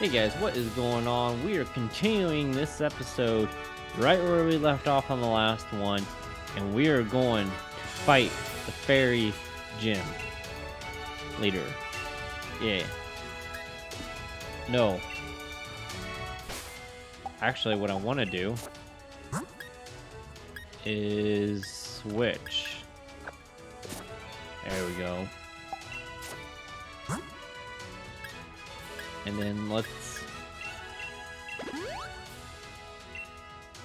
Hey guys, what is going on? We are continuing this episode right where we left off on the last one, and we are going to fight the fairy gym leader. Yeah. No. Actually, what I want to do is switch. There we go. And then let's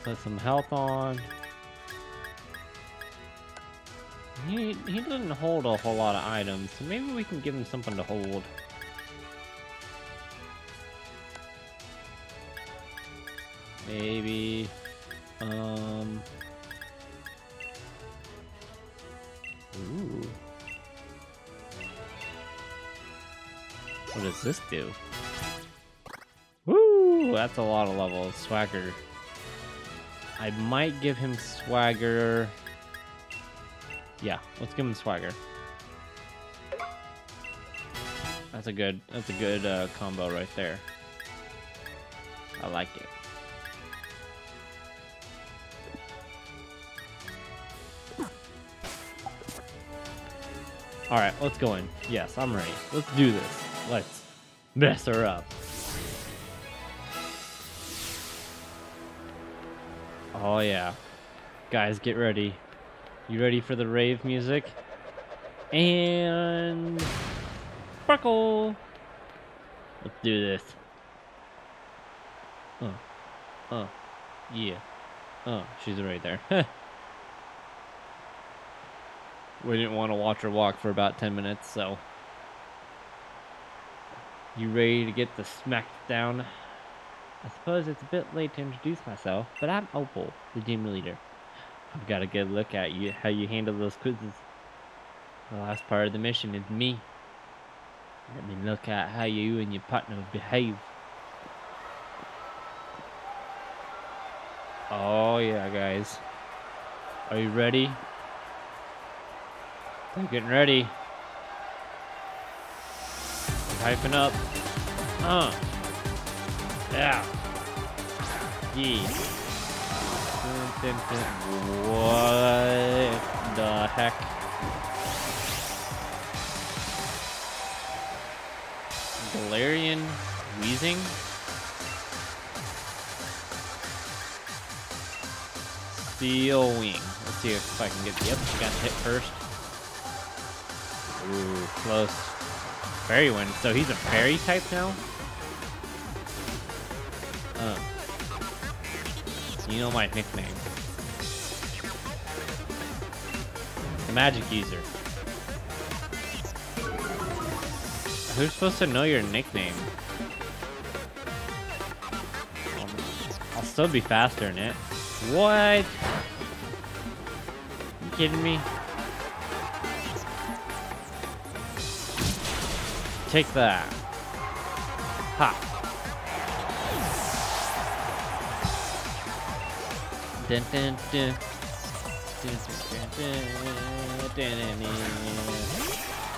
put some health on. He doesn't hold a whole lot of items, so maybe we can give him something to hold. Maybe, ooh. What does this do? Woo! That's a lot of levels. Swagger. I might give him swagger. Yeah, let's give him swagger. That's a good combo right there. I like it. All right, let's go in. Yes, I'm ready. Let's do this. Let's mess her up. Oh yeah, guys, get ready. You ready for the rave music? And sparkle. Let's do this. Yeah. She's right there. We didn't want to watch her walk for about 10 minutes, so. You ready to get the smack down? I suppose it's a bit late to introduce myself, but I'm Opal, the gym leader. I've got a good look at you, how you handle those quizzes. The last part of the mission is me. Let me look at how you and your partner behave. Oh yeah, guys. Are you ready? I'm getting ready. I'm hyping up. Yeah. Yeah. What the heck? Galarian wheezing? Steel wing. Let's see if I can get the other. Got hit first. Ooh, close. Fairy win. So he's a fairy type now? You know my nickname. The magic user. Who's supposed to know your nickname? I'll still be faster in it. What? You kidding me? Take that. Hop. Dun, dun, dun. Dun, dun, dun, dun, dun.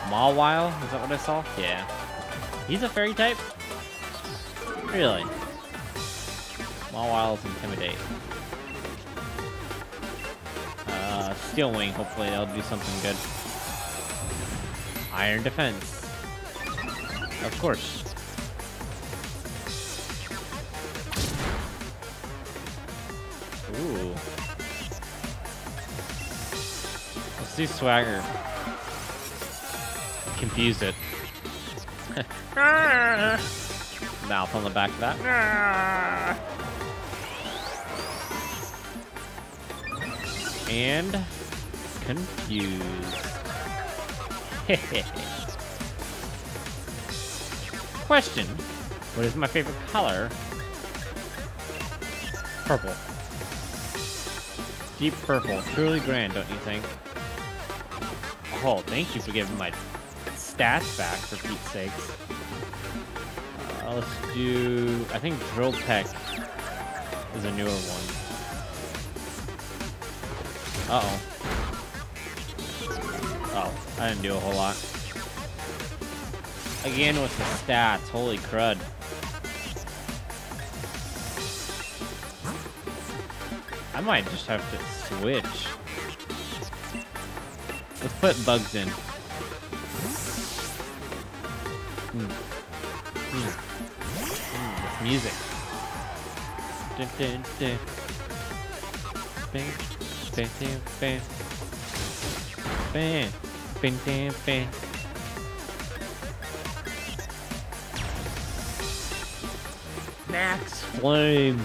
Mawile? Is that what I saw? Yeah. He's a fairy type? Really? Mawile's intimidate. Steel Wing, hopefully that'll do something good. Iron Defense. Of course. Ooh. Let's do swagger. Confuse it. Mouth on the back of that. And confuse. Hehehe. Question, what is my favorite color? Purple. Deep purple, truly grand, don't you think? Oh, thank you for giving my stats back, for Pete's sakes. Let's do, I think Drill Tech is a newer one. Uh-oh. Oh, I didn't do a whole lot. Again with the stats, holy crud. I might just have to switch. Let's put bugs in. Music. Dun, dun, dun. Bang, bang, bang, bang, bang, bang, bang. Max flame.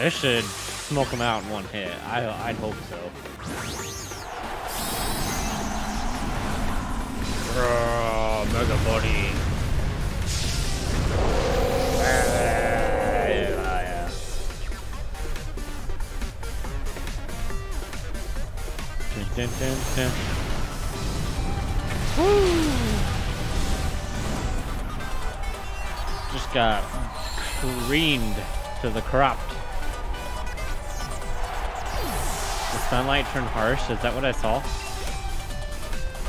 This should smoke him out in one hit. I'd hope so. Oh, mega body. Dun, dun, dun. Woo! Just got creamed to the cropped. The sunlight turned harsh, is that what I saw?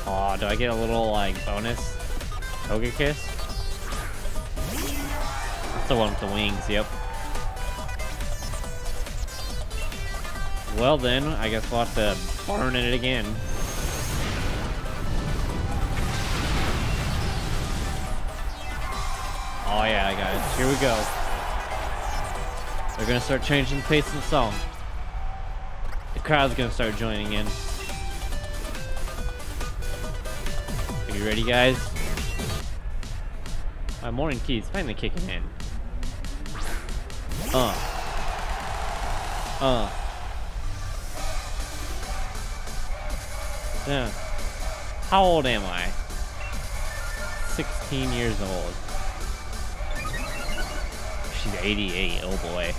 Aw, oh, do I get a little, like, bonus Togekiss? That's the one with the wings, yep. Well then, I guess we'll have to burn it again. Oh yeah, guys, here we go. They're gonna start changing the pace of the song. The crowd's gonna start joining in. Are you ready, guys? My morning key's finally kicking in. Yeah. How old am I? 16 years old. She's 88, oh boy.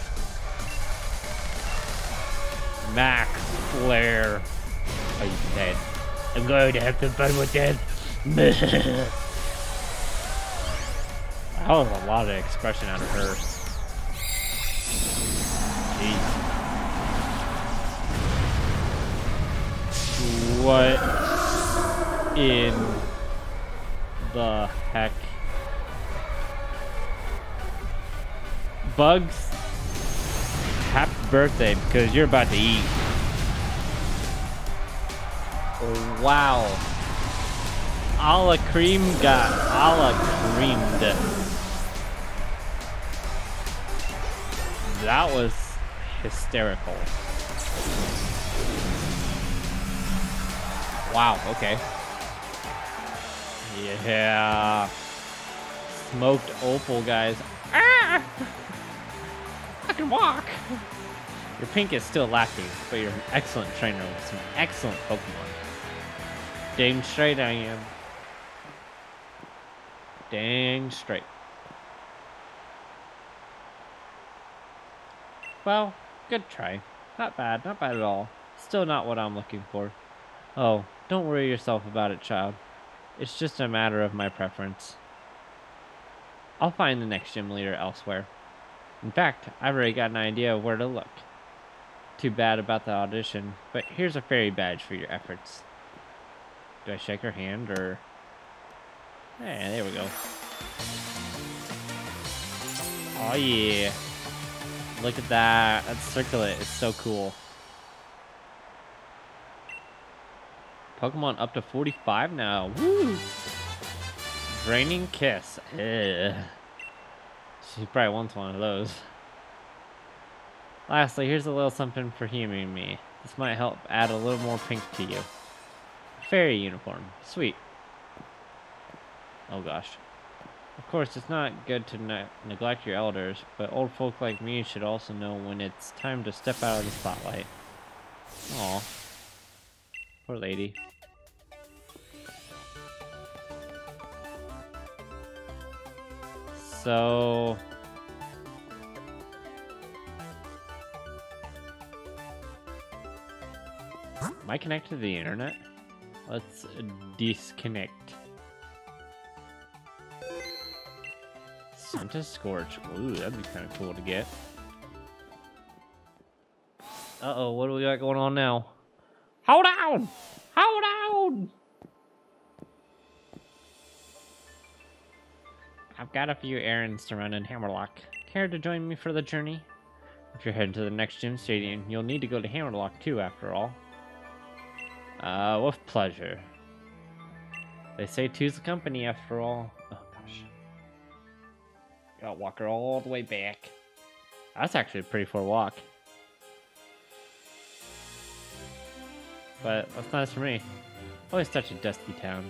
Max Flare. Are you dead? I'm going to have some fun with that. That was a lot of expression out of her. Jeez. What in the heck? Bugs, happy birthday, because you're about to eat. Oh, wow. A la cream got a la creamed. That was hysterical. Wow, okay. Yeah. Smoked Opal, guys. Ah! I can walk. Your pink is still lacking, but you're an excellent trainer with some excellent Pokemon. Dang straight I am. Dang straight. Well, good try. Not bad at all. Still not what I'm looking for. Oh. Don't worry yourself about it, child. It's just a matter of my preference. I'll find the next gym leader elsewhere. In fact, I've already got an idea of where to look. Too bad about the audition, but here's a fairy badge for your efforts. Do I shake her hand or... Hey, there we go. Oh yeah. Look at that. That circlet is so cool. Pokemon up to 45 now. Woo! Draining Kiss. Ugh. She probably wants one of those. Lastly, here's a little something for humoring me. This might help add a little more pink to you. Fairy uniform. Sweet. Oh gosh. Of course, it's not good to neglect your elders, but old folk like me should also know when it's time to step out of the spotlight. Aw. Poor lady. So am I connected to the internet? Let's disconnect. Santa Scorch. Ooh, that'd be kind of cool to get. Uh-oh, what do we got going on now? Hold on! Hold on! I've got a few errands to run in Hammerlocke. Care to join me for the journey? If you're heading to the next gym stadium, you'll need to go to Hammerlocke too, after all. With pleasure. They say two's the company, after all. Oh, gosh. Gotta walk her all the way back. That's actually a pretty far walk. But that's nice for me. Always such a dusty town.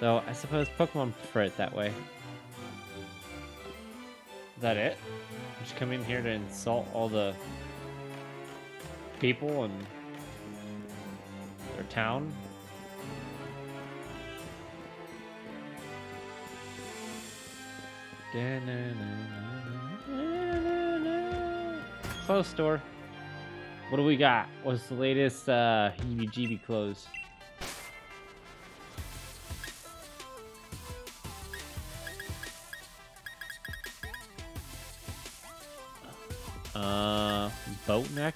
Though, I suppose Pokemon prefer it that way. Is that it? Just come in here to insult all the people and their town? Clothes store. What do we got? What's the latest heebie-jeebie clothes? Boat neck?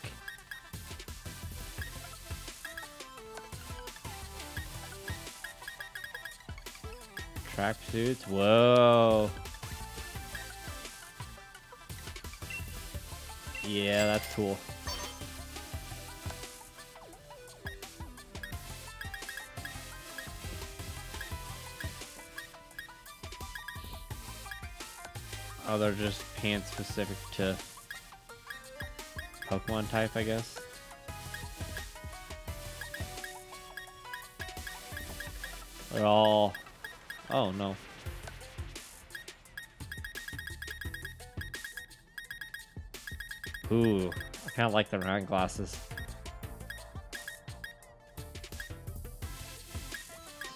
Track suits? Whoa! Yeah, that's cool. Oh, they're just pants specific to Pokemon type, I guess. They're all... Oh, no. Ooh, I kind of like the round glasses.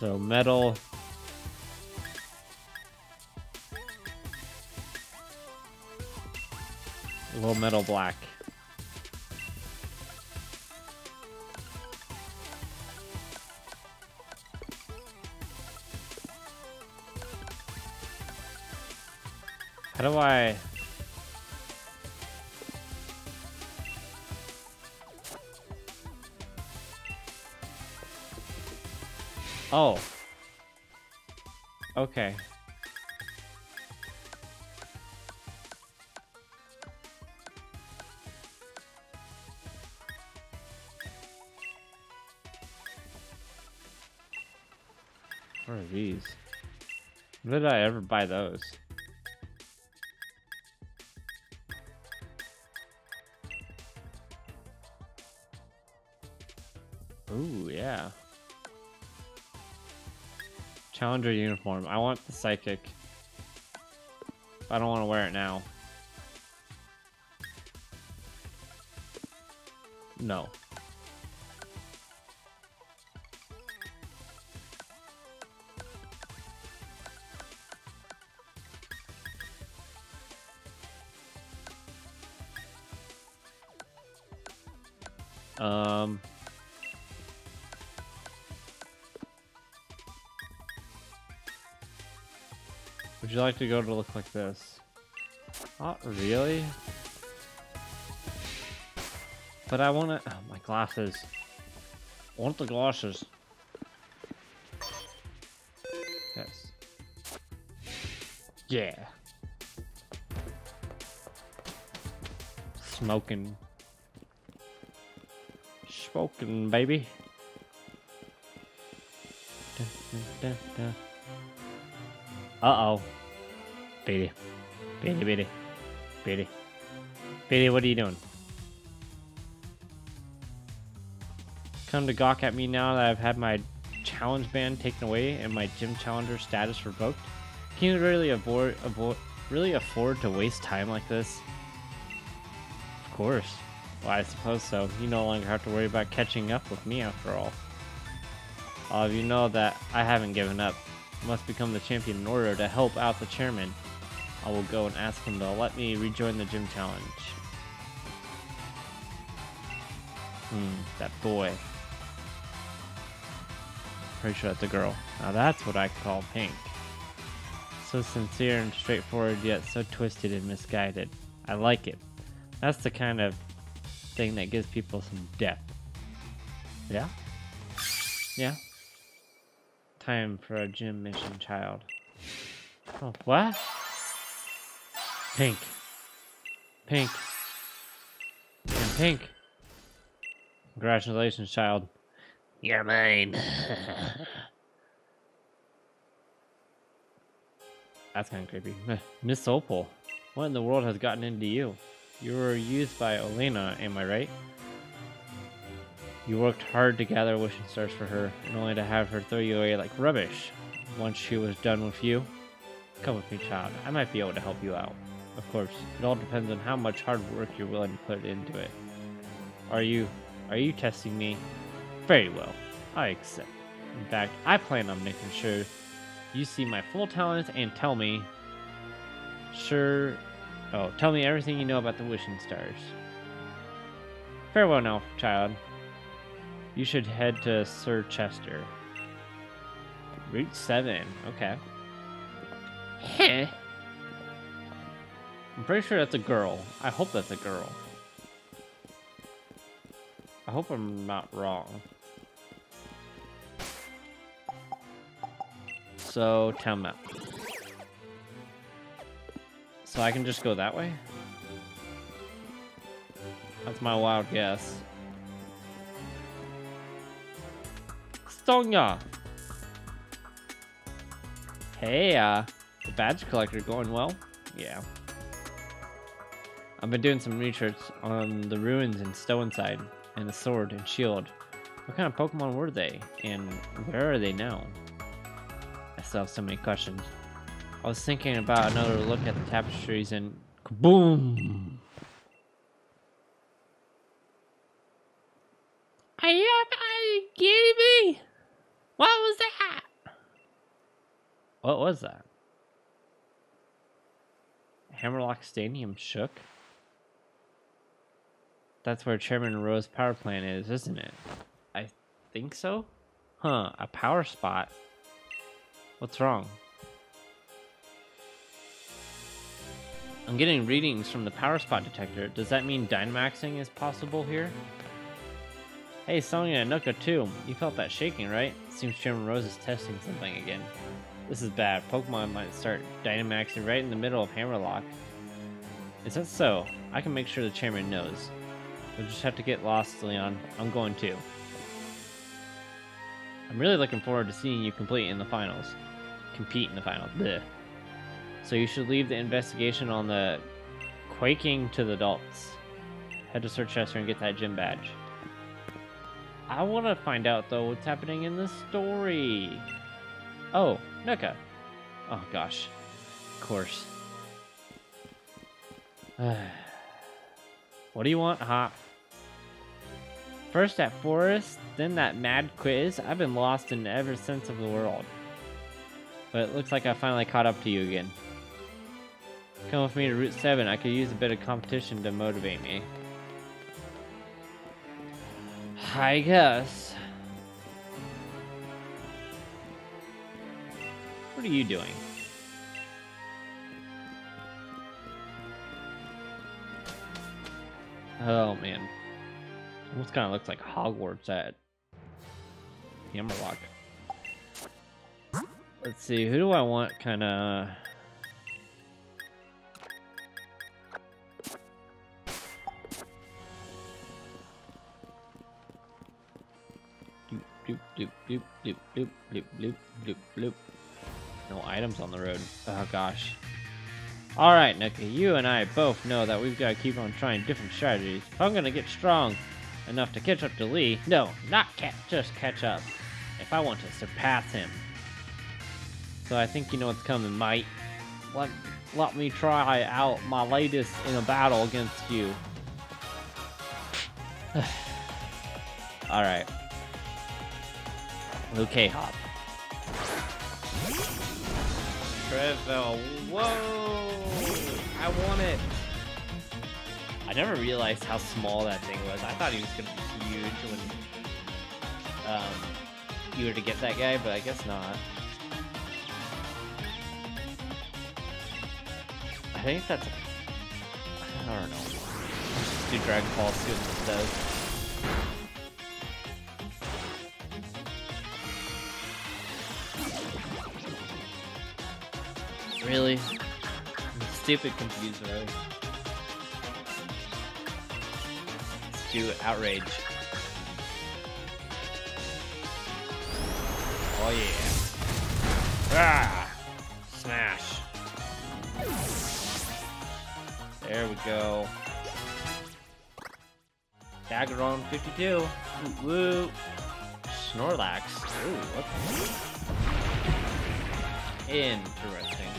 So, metal... A little metal black. How do I... Oh. Okay. What are these? When did I ever buy those? Ooh, yeah. Challenger uniform. I want the psychic. I don't want to wear it now. No. Would you like to go to look like this? Not really. But I wanna... Oh, my glasses. I want the glasses. Yes. Yeah. Smoking. Smoking, baby. Da, da, da, da. Uh-oh. Biddy. Biddy, Biddy. Biddy. Biddy, what are you doing? Come to gawk at me now that I've had my challenge ban taken away and my gym challenger status revoked? Can you really afford to waste time like this? Of course. Well, I suppose so. You no longer have to worry about catching up with me after all. All of you know that I haven't given up. Must become the champion in order to help out the chairman. I will go and ask him to let me rejoin the gym challenge. That boy. Pretty sure that's a girl. Now that's what I call pink. So sincere and straightforward, yet so twisted and misguided. I like it. That's the kind of thing that gives people some depth. Yeah? Yeah? Time for a gym mission, child. Oh, what? Pink. Pink. And pink. Congratulations, child. You're mine. That's kind of creepy. Miss Opal, what in the world has gotten into you? You were used by Elena, am I right? You worked hard to gather wishing stars for her, and only to have her throw you away like rubbish once she was done with you. Come with me, child. I might be able to help you out. Of course, it all depends on how much hard work you're willing to put into it. Are you testing me? Very well. I accept. In fact, I plan on making sure you see my full talents and tell me everything you know about the wishing stars. Farewell now, child. You should head to Sir Chester. Route 7, okay. Heh. I'm pretty sure that's a girl. I hope that's a girl. I hope I'm not wrong. So, town map. So I can just go that way? That's my wild guess. Sonya! Hey, the badge collector going well? Yeah. I've been doing some research on the ruins in Stowenside, and the Sword and Shield. What kind of Pokemon were they, and where are they now? I still have so many questions. I was thinking about another look at the tapestries and... Kaboom! Are you kidding me? What was that? What was that? Hammerlocke Stadium shook? That's where Chairman Rowe's power plant is, isn't it? I think so? Huh, a power spot? What's wrong? I'm getting readings from the power spot detector. Does that mean Dynamaxing is possible here? Hey, Sonya and Nuka too. You felt that shaking, right? Seems Chairman Rose is testing something again. This is bad. Pokemon might start Dynamaxing right in the middle of Hammerlocke. Is that so? I can make sure the Chairman knows. We'll just have to get lost, Leon. I'm going too. I'm really looking forward to seeing you compete in the finals. Blech. So you should leave the investigation on the quaking to the adults. Head to Sir Chester and get that gym badge. I want to find out though what's happening in the story. Oh, Nuka. Oh gosh. Of course. What do you want, Hop? First that forest, then that mad quiz. I've been lost in every sense of the world. But it looks like I finally caught up to you again. Come with me to Route 7. I could use a bit of competition to motivate me. I guess. What are you doing? Oh man. Almost kind of looks like Hogwarts at Hammerlocke. Let's see, who do I want kind of... Doop, doop, doop, doop, doop, doop, doop, doop, doop. No items on the road. Oh gosh. Alright, Nuka, you and I both know that we've got to keep on trying different strategies. If I'm going to get strong enough to catch up to Lee... No, not just catch up. If I want to surpass him. So I think you know what's coming, mate. Let me try out my latest in a battle against you. Alright. Okay, Hop. Trevel, whoa! I want it! I never realized how small that thing was. I thought he was going to be huge when you were to get that guy, but I guess not. I think that's... I don't know. Just do Dragon Ball, see what this does. Really? stupid confused mode. Let's do outrage. Oh yeah. Ah! Smash. There we go. Daggeron 52. Woo woo. Snorlax. Ooh, what the... Interesting.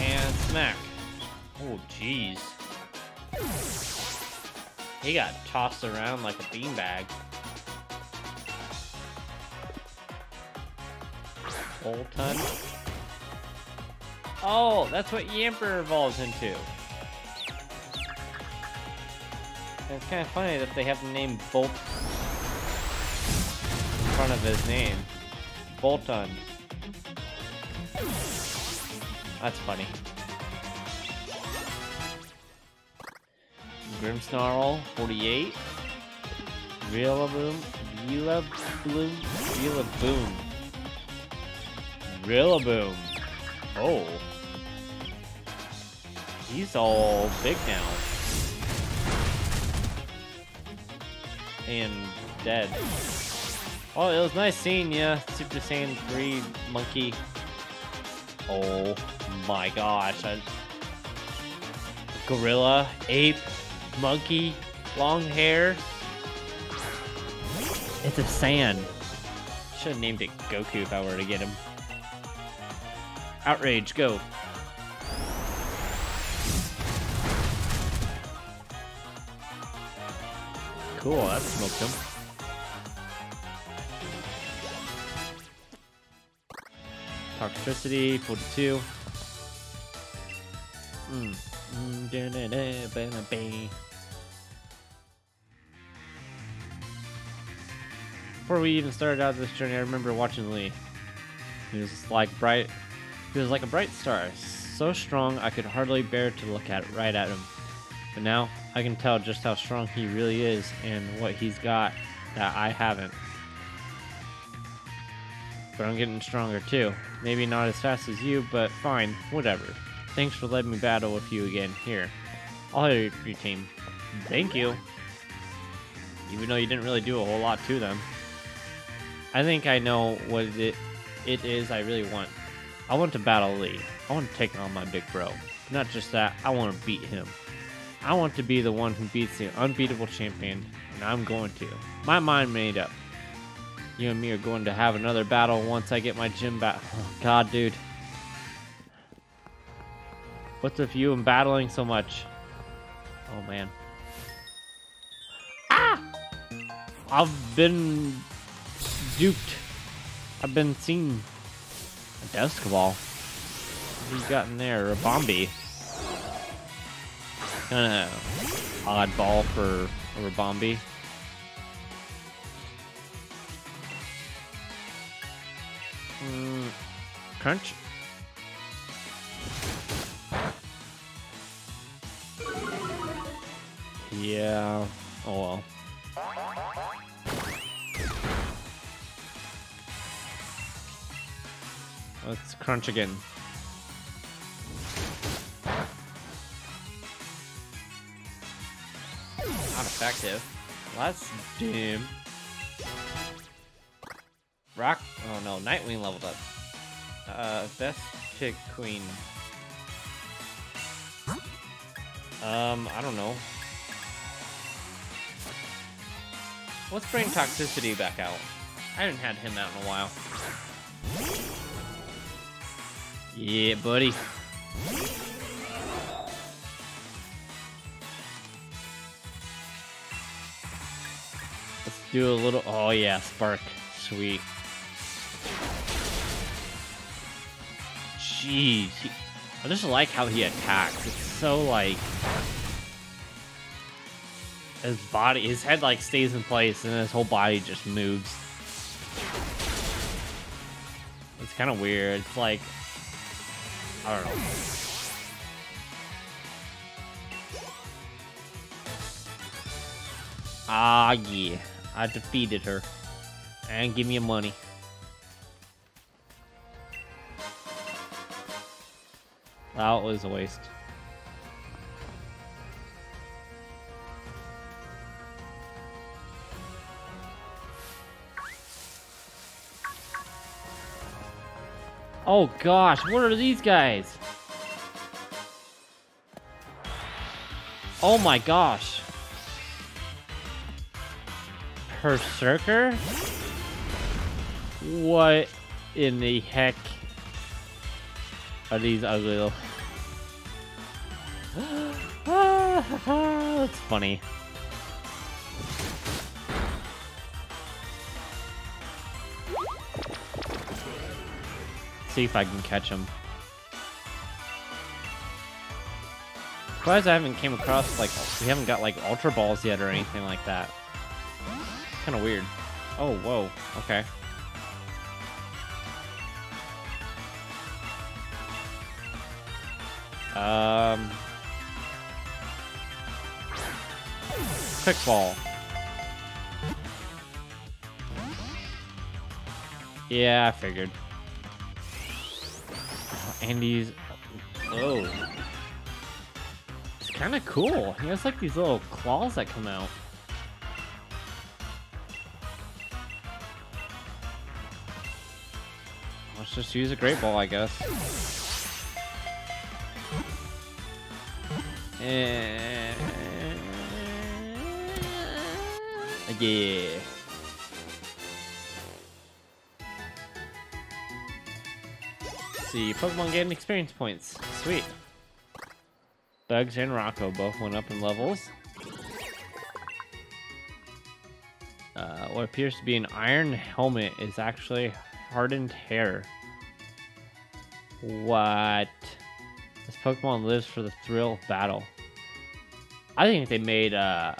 And smack. Oh, jeez. He got tossed around like a beanbag. Boltund. Oh, that's what Yamper evolves into. And it's kind of funny that they have the name Bolt in front of his name. Boltund. That's funny. Grim Snarl, 48. Rillaboom. Rillaboom. Rillaboom. Rillaboom. Oh. He's all big now. And dead. Oh, it was nice seeing you, Super Saiyan 3 monkey. Oh my gosh. Gorilla, ape, monkey, long hair. It's a Saiyan. Should have named it Goku if I were to get him. Outrage, go. Cool, that smoked him. Toxicity, 42. Before we even started out this journey, I remember watching Lee. He was like bright. He was like a bright star, so strong I could hardly bear to look at right at him. But now I can tell just how strong he really is and what he's got that I haven't. But I'm getting stronger too. Maybe not as fast as you, but fine, whatever. Thanks for letting me battle with you again. Here, I'll help your team. Thank you. Even though you didn't really do a whole lot to them. I think I know what it is I really want. I want to battle Lee. I want to take on my big bro. Not just that, I want to beat him. I want to be the one who beats the unbeatable champion, and I'm going to. My mind made up. You and me are going to have another battle once I get my gym back. Oh, God, dude. What's with you and battling so much? Oh, man. Ah! I've been duped. I've been seen. A Duskball. Who's got in there? A Bombee. Kind of odd ball for a Bombee. Crunch. Yeah. Oh well. Let's crunch again. Not effective. Well, that's dim. Rock. Oh no, Nightwing leveled up. Best pick queen. I don't know. Let's bring Toxicity back out. I haven't had him out in a while. Yeah, buddy. Let's do a little... Oh, yeah, Spark. Sweet. Jeez. I just like how he attacks. It's so, like... His head, like, stays in place, and his whole body just moves. It's kind of weird. It's like... I don't know. Ah, yeah. I defeated her. And give me your money. That was a waste. Oh gosh, what are these guys? Oh my gosh. Perrserker? What in the heck are these ugly little... That's funny. See if I can catch him. Surprised I haven't came across, like, we haven't got, like, Ultra Balls yet or anything like that. Kind of weird. Oh, whoa. Okay. Quick Ball. Yeah, I figured. Andy's, oh, it's kind of cool. He has like these little claws that come out. Let's just use a Great Ball, I guess. And... yeah. See, Pokemon gained experience points. Sweet. Bugs and Rocco both went up in levels. What appears to be an iron helmet is actually hardened hair. What? This Pokemon lives for the thrill of battle. I think they made the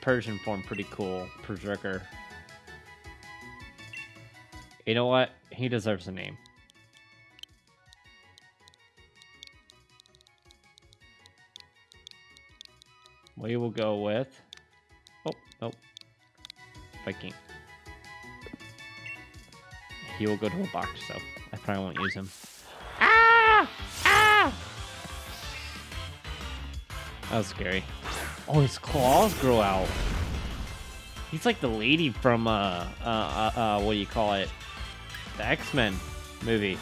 Persian form pretty cool, Perrserker. You know what? He deserves a name. We will go with... oh, nope. Viking. He will go to a box, so I probably won't use him. Ah! Ah! That was scary. Oh, his claws grow out. He's like the lady from, what do you call it? The X-Men movie.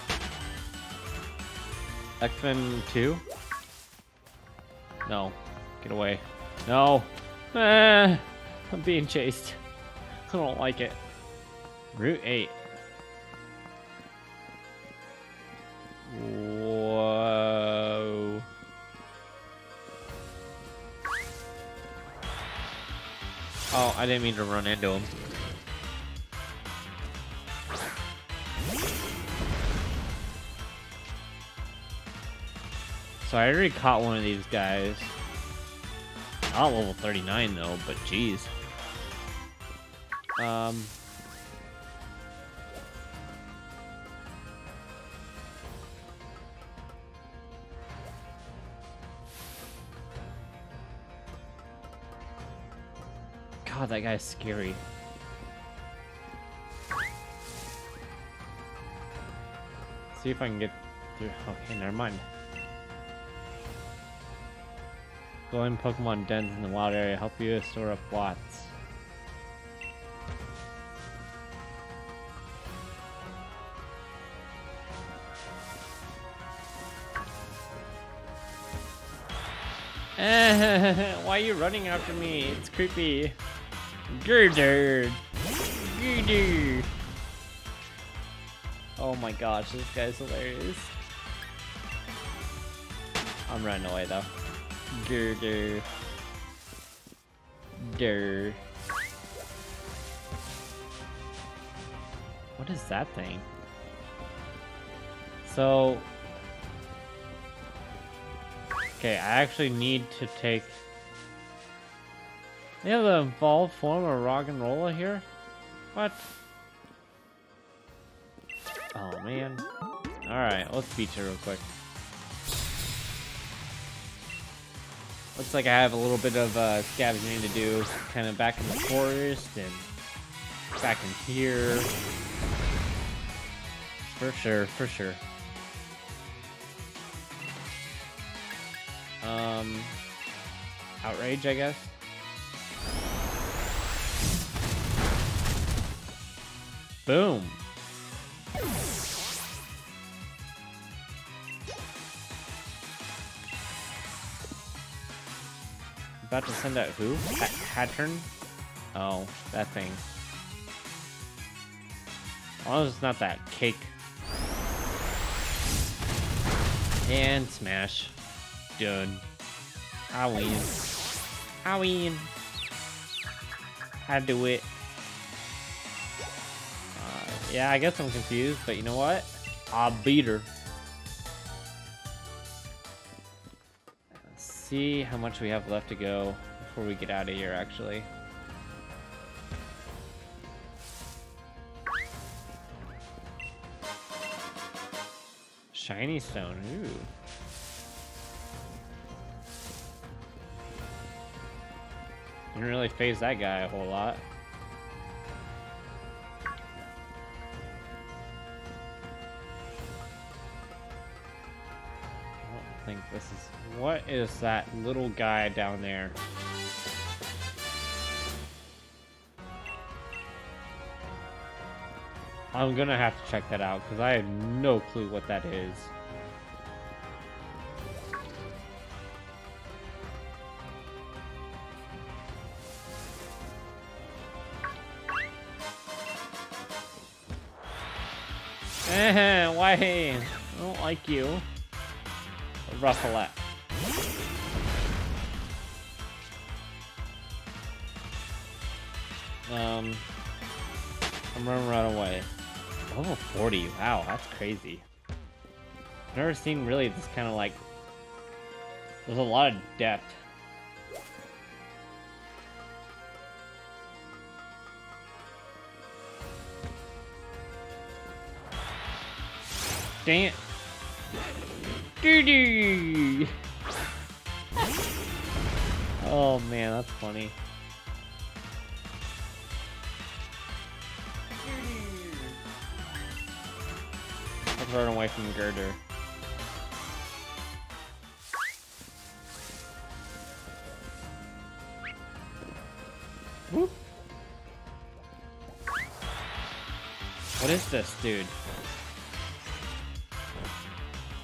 X-Men 2? No. Get away. No, I'm being chased. I don't like it. Route 8. Whoa. Oh, I didn't mean to run into him. So I already caught one of these guys. Not level 39 though, but geez. God, that guy's scary. Let's see if I can get through. Okay, never mind. Glowing Pokemon dens in the wild area help you store up watts. Why are you running after me? It's creepy. Girder. Girder. Oh my gosh, this guy's hilarious. I'm running away though. Girder. Girder. What is that thing? So... okay, I actually need to take... they have the evolved form of Rock'n'Rolla here? What? Oh man. Alright, let's beat you real quick. Looks like I have a little bit of scavenging to do, kind of back in the forest and back in here. For sure, for sure. Outrage, I guess. Boom. About to send out who? Hatern? Oh, that thing. Oh, it's not that cake. And smash. Done. I win. I win. I do it. Yeah, I guess I'm confused, but you know what? I'll beat her. Let's see how much we have left to go before we get out of here, actually. Shiny stone, ooh. Didn't really phase that guy a whole lot. This is what is that little guy down there? I'm gonna have to check that out because I have no clue what that is. Why? I don't like you. Rufflet. I'm gonna run away. Level 40, wow, that's crazy. I've never seen really this kind of like... There's a lot of depth. Dang it. Oh man, that's funny. Let's run away from Girder. Whoop. What is this, dude?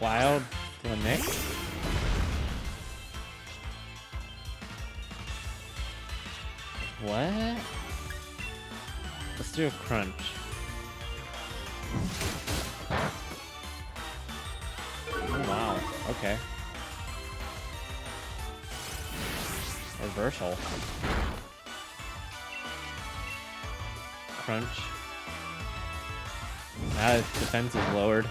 Wild. Plenix? What? Let's do a crunch. Oh, wow, okay. Reversal. Crunch. Now its defense is lowered.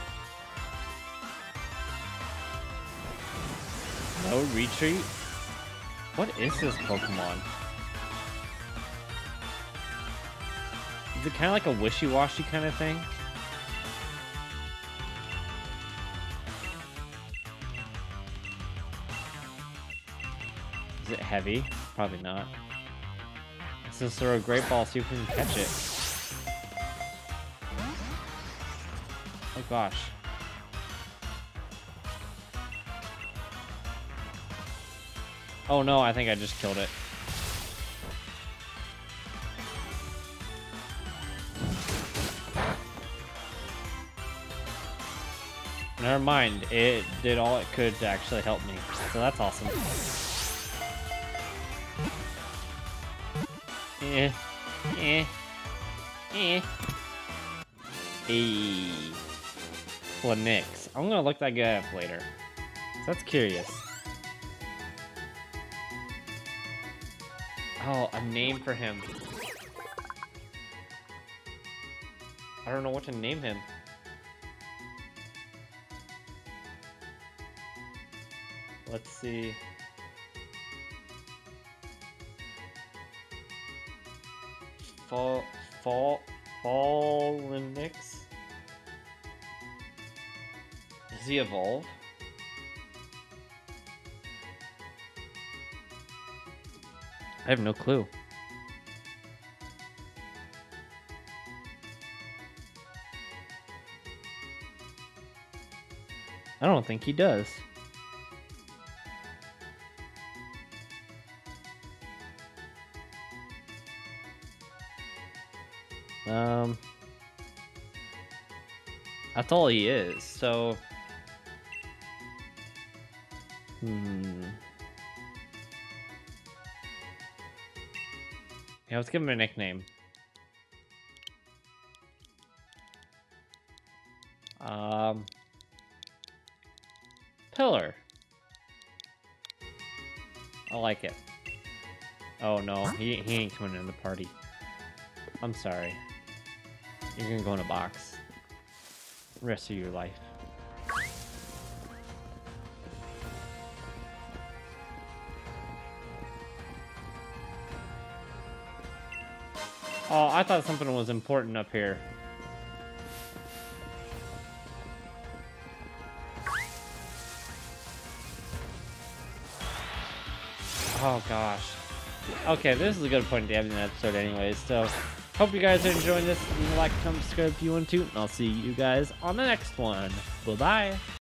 No retreat? What is this Pokemon? Is it kind of like a wishy-washy kind of thing? Is it heavy? Probably not. Since they're a great ball, see if we can catch it. Oh gosh. Oh no, I think I just killed it. Never mind, it did all it could to actually help me, so that's awesome. Eh, eh, eh. Hey, Plenix. I'm gonna look that guy up later. That's curious. Oh, a name for him. I don't know what to name him. Let's see. Plenix? Does he evolve? I have no clue. I don't think he does. That's all he is, so... Yeah, let's give him a nickname. Pillar. I like it. Oh no, he ain't coming in the party. I'm sorry. You're gonna go in a box. Rest of your life. Oh, I thought something was important up here. Oh gosh. Okay, this is a good point to have in the episode anyways, so hope you guys are enjoying this. Leave a like, comment, subscribe if you want to, and I'll see you guys on the next one. Bye-bye.